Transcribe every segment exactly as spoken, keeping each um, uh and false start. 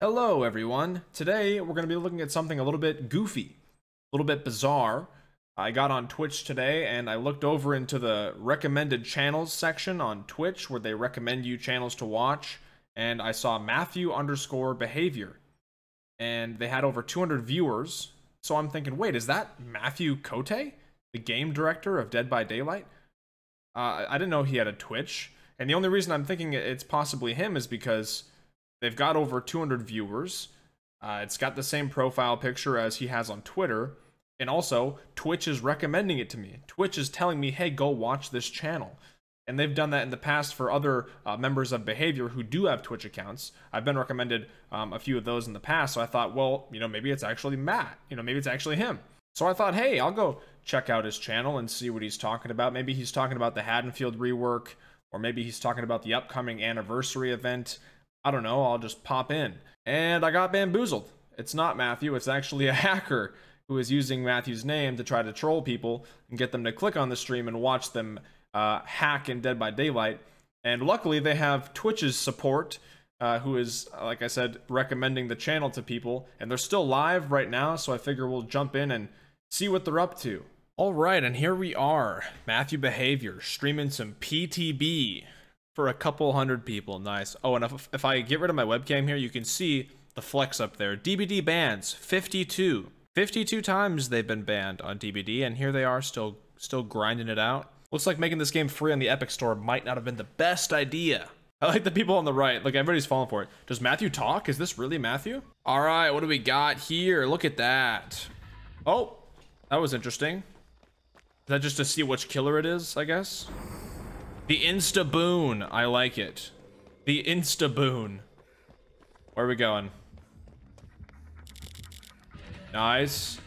Hello everyone. Today we're going to be looking at something a little bit goofy, a little bit bizarre. I got on Twitch today and I looked over into the recommended channels section on Twitch where they recommend you channels to watch, and I saw Matthew underscore Behavior and they had over two hundred viewers. So I'm thinking, wait, is that Matthew Cote, the game director of Dead by Daylight? Uh, I didn't know he had a Twitch, and the only reason I'm thinking it's possibly him is because they've got over two hundred viewers. Uh, it's got the same profile picture as he has on Twitter. And also, Twitch is recommending it to me. Twitch is telling me, hey, go watch this channel. And they've done that in the past for other uh, members of Behavior who do have Twitch accounts. I've been recommended um, a few of those in the past. So I thought, well, you know, maybe it's actually Matt. You know, maybe it's actually him. So I thought, hey, I'll go check out his channel and see what he's talking about. Maybe he's talking about the Haddonfield rework, or maybe he's talking about the upcoming anniversary event. I don't know, I'll just pop in. And I got bamboozled. It's not Matthew, it's actually a hacker who is using Matthew's name to try to troll people and get them to click on the stream and watch them uh, hack in Dead by Daylight. And luckily they have Twitch's support, uh, who is, like I said, recommending the channel to people. And they're still live right now, so I figure we'll jump in and see what they're up to. All right, and here we are. Matthew Behavior, streaming some P T B. For a couple hundred people. Nice. Oh, and if, if I get rid of my webcam here, you can see the flex up there. D B D bans, fifty-two. fifty-two times they've been banned on D B D, and here they are still still grinding it out. Looks like making this game free on the Epic Store might not have been the best idea. I like the people on the right. Look, everybody's falling for it. Does Matthew talk? Is this really Matthew? All right, what do we got here? Look at that. Oh, that was interesting. Is that just to see which killer it is, I guess? The Insta Boon, I like it. The Insta Boon. Where are we going? Nice.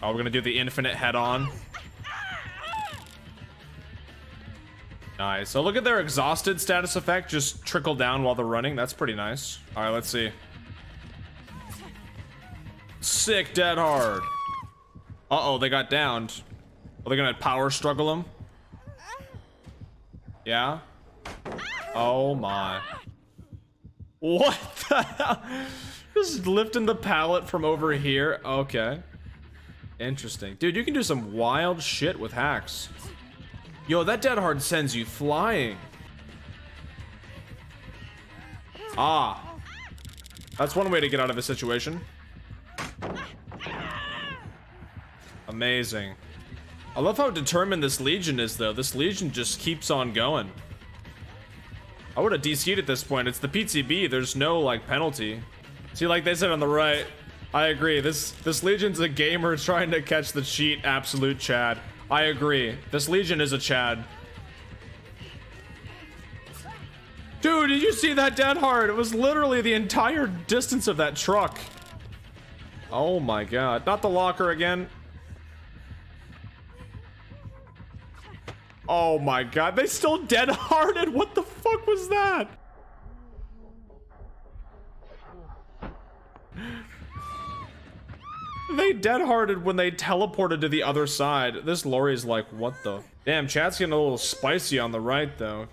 Oh, we're gonna do the infinite head on. Nice, so look at their exhausted status effect just trickle down while they're running. That's pretty nice. All right, let's see. Sick, dead hard. Uh-oh, they got downed. Are they gonna power struggle them? Yeah? Oh my. What the hell? Just lifting the pallet from over here? Okay. Interesting. Dude, you can do some wild shit with hacks. Yo, that dead hard sends you flying. Ah. That's one way to get out of a situation. Amazing. I love how determined this Legion is, though. This Legion just keeps on going. I would have D C'd at this point. It's the P T B. There's no, like, penalty. See, like they said on the right, I agree. This this Legion's a gamer trying to catch the cheat. Absolute Chad. I agree. This Legion is a Chad. Dude, did you see that dead hard? It was literally the entire distance of that truck. Oh, my God. Not the locker again. Oh my God, they still dead hearted. What the fuck was that? They dead hearted when they teleported to the other side. This Lori's like, what the? Damn, chat's getting a little spicy on the right though.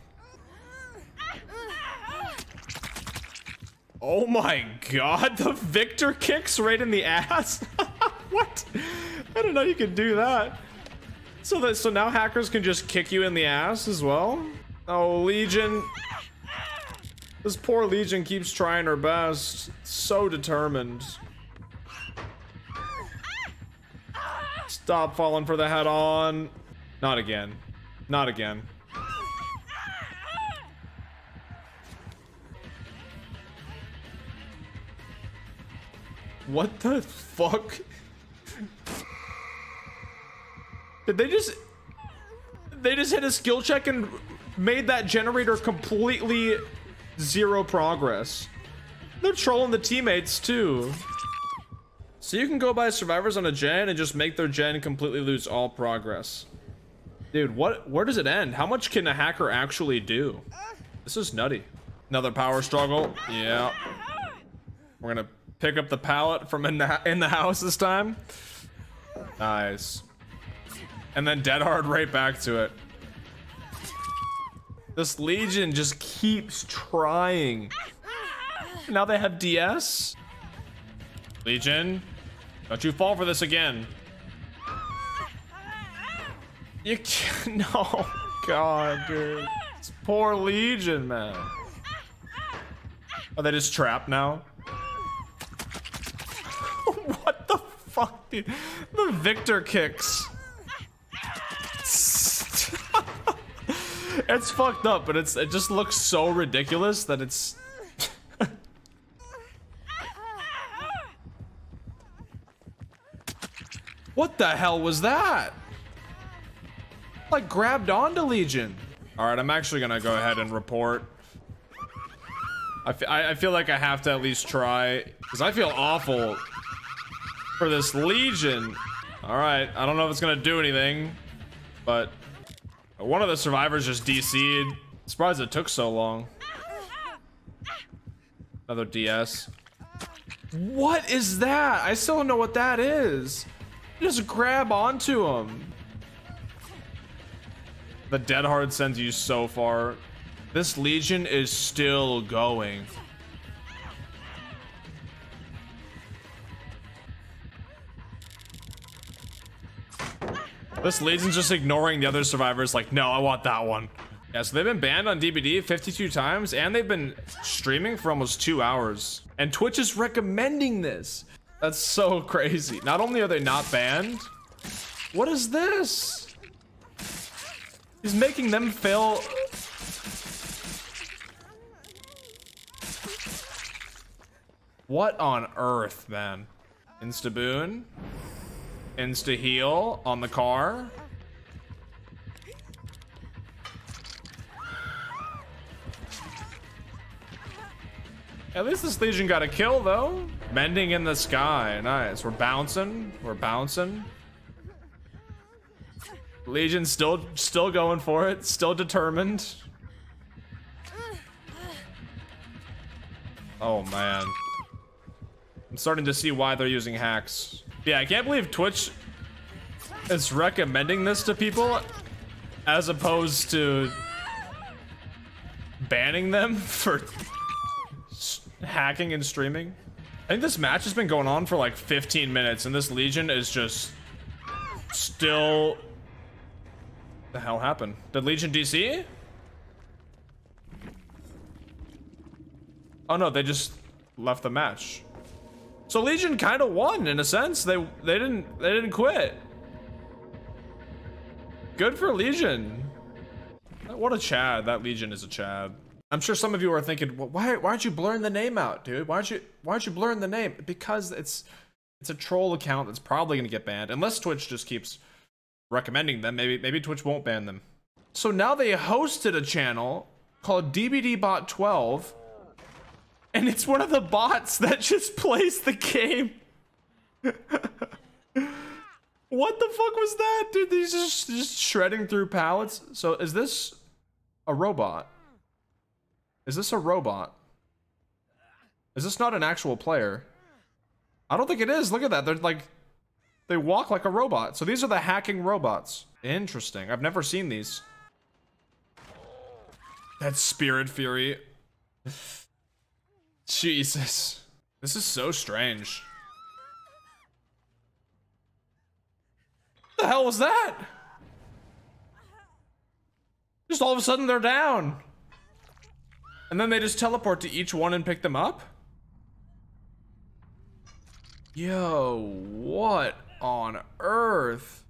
Oh my God, the Victor kicks right in the ass. What? I didn't know you could do that. So that so now hackers can just kick you in the ass as well? Oh, Legion. This poor Legion keeps trying her best. So determined. Stop falling for the head on. Not again. Not again. What the fuck? Did they just they just hit a skill check and made that generator completely zero progress? They're trolling the teammates too. So you can go buy survivors on a gen and just make their gen completely lose all progress. Dude, what where does it end? How much can a hacker actually do? This is nutty. Another power struggle. Yeah. We're gonna pick up the pallet from in the, in the house this time. Nice. And then dead hard right back to it. This Legion just keeps trying. Now they have D S. Legion, don't you fall for this again. You can't. No, God, dude. It's poor Legion, man. Are they just trapped now? What the fuck, dude? The Victor kicks. It's fucked up, but it's it just looks so ridiculous that it's. What the hell was that? Like grabbed onto Legion. All right, I'm actually gonna go ahead and report. I, f I, I feel like I have to at least try, because I feel awful for this Legion. All right, I don't know if it's gonna do anything, but one of the survivors just D C'd. Surprised it took so long. Another D S. What is that? I still don't know what that is. Just grab onto him. The dead hard sends you so far. This Legion is still going. This Legion's just ignoring the other survivors, like, no, I want that one. Yeah, so they've been banned on D B D fifty-two times, and they've been streaming for almost two hours. And Twitch is recommending this. That's so crazy. Not only are they not banned, what is this? He's making them fail. What on earth, man? Instaboon. Insta heal on the car. At least this Legion got a kill, though. Mending in the sky. Nice. We're bouncing. We're bouncing. Legion still still going for it, still determined. Oh man. I'm starting to see why they're using hacks. Yeah, I can't believe Twitch is recommending this to people as opposed to banning them for hacking and streaming. I think this match has been going on for like fifteen minutes and this Legion is just still. The hell happened? Did Legion D C? Oh no, they just left the match. So Legion kind of won in a sense. They they didn't they didn't quit. Good for Legion. What a Chad. That Legion is a Chad. I'm sure some of you are thinking, well, why why aren't you blurring the name out, dude? Why aren't you why aren't you blurring the name? Because it's it's a troll account that's probably gonna get banned unless Twitch just keeps recommending them. Maybe maybe Twitch won't ban them. So now they hosted a channel called D B D bot twelve, and it's one of the bots that just plays the game. What the fuck was that, dude? These just just shredding through pallets. So is this a robot? Is this a robot? Is this not an actual player? I don't think it is. Look at that. They're like. They walk like a robot. So these are the hacking robots. Interesting. I've never seen these. That's Spirit Fury. Jesus. This is so strange. What the hell was that? Just all of a sudden they're down. And then they just teleport to each one and pick them up? Yo, what? On earth.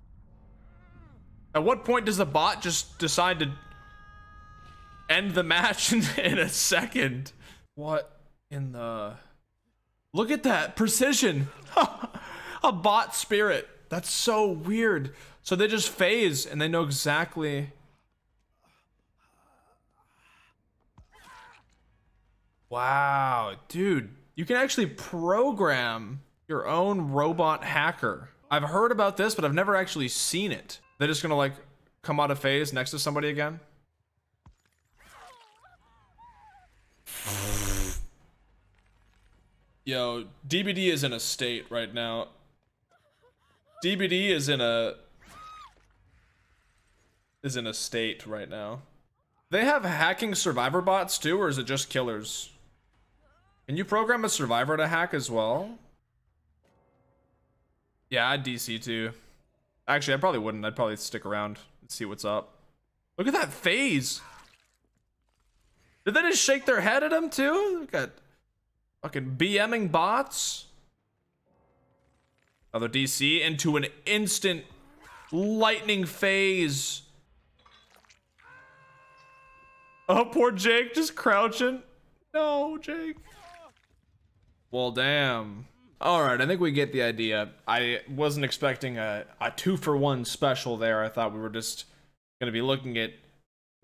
At what point does the bot just decide to end the match in, in a second? What in the... Look at that precision. A bot spirit. That's so weird. So they just phase and they know exactly. Wow, dude, you can actually program your own robot hacker. I've heard about this, but I've never actually seen it. They're just gonna like come out of phase next to somebody again. Yo, D B D is in a state right now. D B D is in a is in a state right now. They have hacking survivor bots too, or is it just killers? Can you program a survivor to hack as well? Yeah, I'd D C too. Actually, I probably wouldn't. I'd probably stick around and see what's up. Look at that phase. Did they just shake their head at him too? Look at fucking BMing bots. Another D C into an instant lightning phase. Oh, poor Jake just crouching. No, Jake. Well, damn. All right, I think we get the idea. I wasn't expecting a, a two-for-one special there. I thought we were just gonna be looking at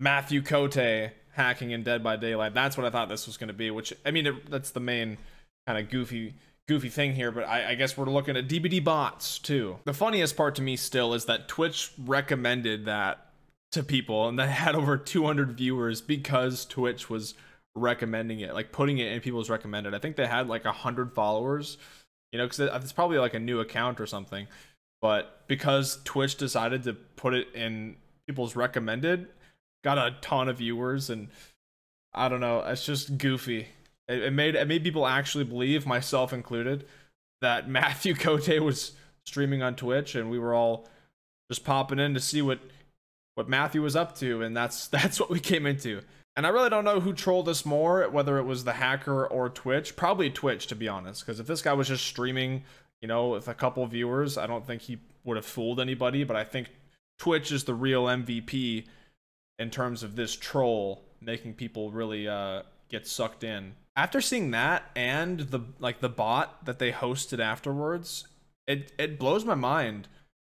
Matthew Cote hacking in Dead by Daylight. That's what I thought this was gonna be, which, I mean, it, that's the main kind of goofy goofy thing here, but I, I guess we're looking at D B D bots too. The funniest part to me still is that Twitch recommended that to people, and that had over two hundred viewers because Twitch was recommending it, like putting it in people's recommended. I think they had like a hundred followers, you know, because it's probably like a new account or something, but because Twitch decided to put it in people's recommended, got a ton of viewers, and I don't know, it's just goofy. It, it made it made people actually believe, myself included, that Matthew Cote was streaming on Twitch, and we were all just popping in to see what what Matthew was up to, and that's that's what we came into. And I really don't know who trolled us more, whether it was the hacker or Twitch. Probably Twitch, to be honest, because if this guy was just streaming, you know, with a couple viewers, I don't think he would have fooled anybody. But I think Twitch is the real M V P in terms of this troll, making people really uh, get sucked in. After seeing that and the like the bot that they hosted afterwards, it, it blows my mind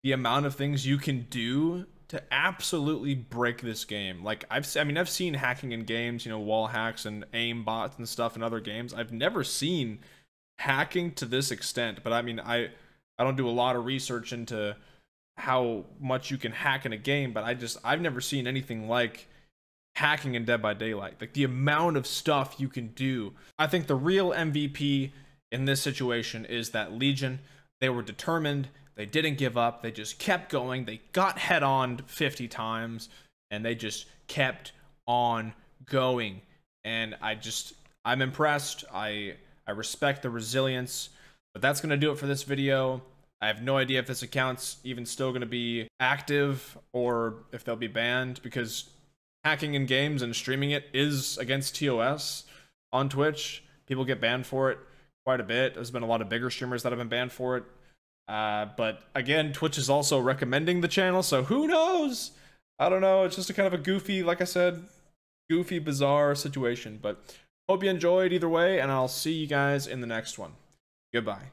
the amount of things you can do to absolutely break this game. Like I've, I mean, I've seen hacking in games, you know, wall hacks and aim bots and stuff in other games. I've never seen hacking to this extent, but I mean, I, I don't do a lot of research into how much you can hack in a game, but I just, I've never seen anything like hacking in Dead by Daylight. Like the amount of stuff you can do. I think the real M V P in this situation is that Legion. They were determined. They didn't give up. They just kept going. They got head on fifty times, and they just kept on going. And I just, I'm impressed. I, I respect the resilience. But that's going to do it for this video. I have no idea if this account's even still going to be active or if they'll be banned, because hacking in games and streaming it is against T O S on Twitch. People get banned for it quite a bit. There's been a lot of bigger streamers that have been banned for it. Uh, but again, Twitch is also recommending the channel, so who knows? I don't know. It's just a kind of a goofy, like I said, goofy, bizarre situation. But hope you enjoyed either way, and I'll see you guys in the next one. Goodbye.